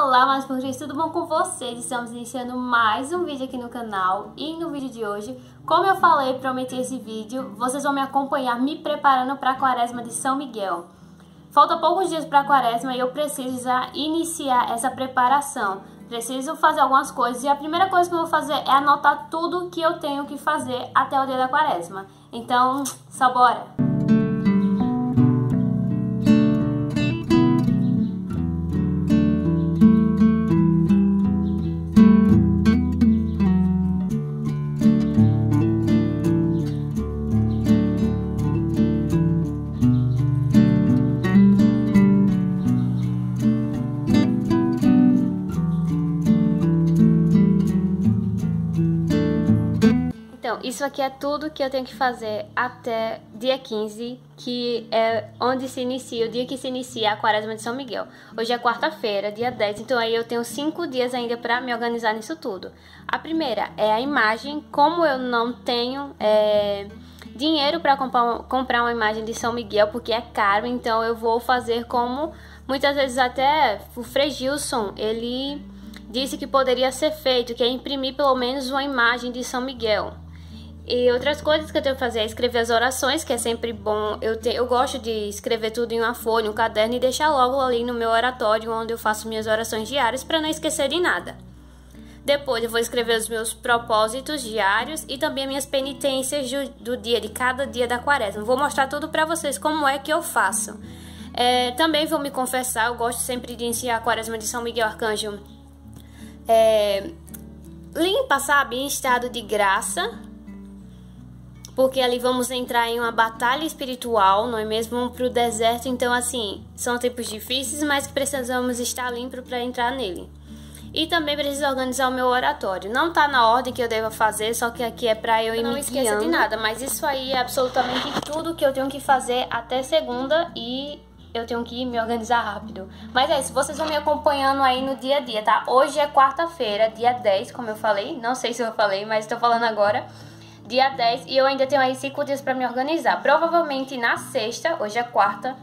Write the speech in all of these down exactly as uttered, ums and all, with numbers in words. Olá, mais português, tudo bom com vocês? Estamos iniciando mais um vídeo aqui no canal e no vídeo de hoje, como eu falei, prometi esse vídeo, vocês vão me acompanhar me preparando para a Quaresma de São Miguel. Falta poucos dias para a Quaresma e eu preciso já iniciar essa preparação. Preciso fazer algumas coisas e a primeira coisa que eu vou fazer é anotar tudo que eu tenho que fazer até o dia da Quaresma. Então, só bora! Então, isso aqui é tudo que eu tenho que fazer até dia quinze, que é onde se inicia, o dia que se inicia a Quaresma de São Miguel. Hoje é quarta-feira, dia dez, então aí eu tenho cinco dias ainda para me organizar nisso tudo. A primeira é a imagem. Como eu não tenho é, dinheiro para comprar uma imagem de São Miguel, porque é caro, então eu vou fazer como muitas vezes até o Frei Gilson, ele disse que poderia ser feito, que é imprimir pelo menos uma imagem de São Miguel. E outras coisas que eu tenho que fazer é escrever as orações, que é sempre bom. Eu, te, eu gosto de escrever tudo em uma folha, um caderno e deixar logo ali no meu oratório, onde eu faço minhas orações diárias, para não esquecer de nada. Depois eu vou escrever os meus propósitos diários e também as minhas penitências do, do dia, de cada dia da Quaresma. Vou mostrar tudo para vocês como é que eu faço. É, também vou me confessar, eu gosto sempre de iniciar a Quaresma de São Miguel Arcanjo é, limpa, sabe? Em estado de graça. Porque ali vamos entrar em uma batalha espiritual, não é mesmo? Para o deserto, então assim, são tempos difíceis, mas que precisamos estar limpos para entrar nele. E também preciso organizar o meu oratório. Não tá na ordem que eu devo fazer, só que aqui é para eu ir me guiando. Não esqueça de nada, mas isso aí é absolutamente tudo que eu tenho que fazer até segunda e eu tenho que me organizar rápido. Mas é isso, vocês vão me acompanhando aí no dia a dia, tá? Hoje é quarta-feira, dia dez, como eu falei. Não sei se eu falei, mas estou falando agora. Dia dez, e eu ainda tenho aí cinco dias para me organizar. Provavelmente na sexta, hoje é quarta,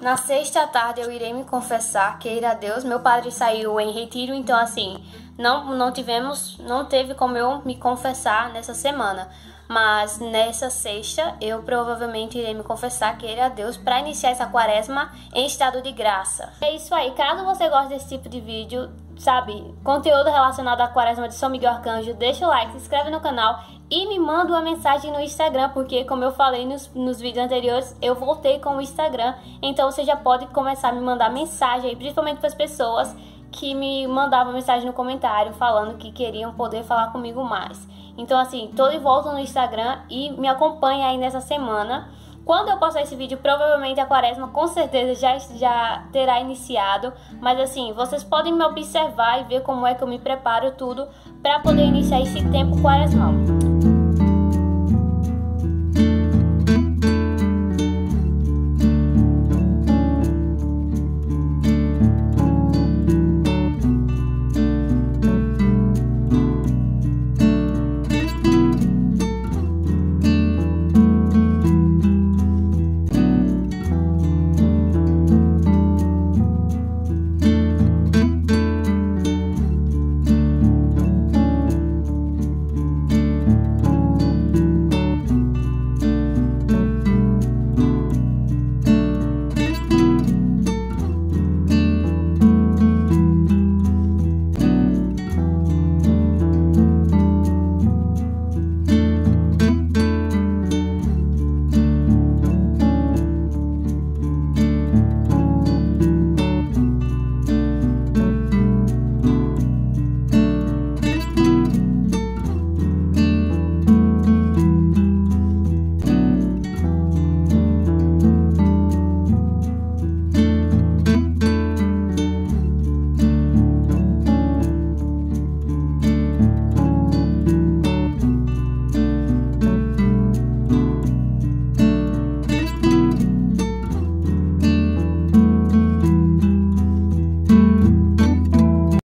na sexta à tarde eu irei me confessar, queira Deus. Meu padre saiu em retiro, então assim, não, não tivemos, não teve como eu me confessar nessa semana. Mas nessa sexta eu provavelmente irei me confessar, queira Deus, para iniciar essa Quaresma em estado de graça. É isso aí, caso você goste desse tipo de vídeo, sabe, conteúdo relacionado à Quaresma de São Miguel Arcanjo, deixa o like, se inscreve no canal e me manda uma mensagem no Instagram, porque como eu falei nos, nos vídeos anteriores, eu voltei com o Instagram, então você já pode começar a me mandar mensagem aí, principalmente para as pessoas que me mandavam mensagem no comentário falando que queriam poder falar comigo mais. Então assim, tô de volta no Instagram e me acompanha aí nessa semana. Quando eu postar esse vídeo, provavelmente a Quaresma com certeza já, já terá iniciado. Mas assim, vocês podem me observar e ver como é que eu me preparo tudo para poder iniciar esse tempo quaresmal.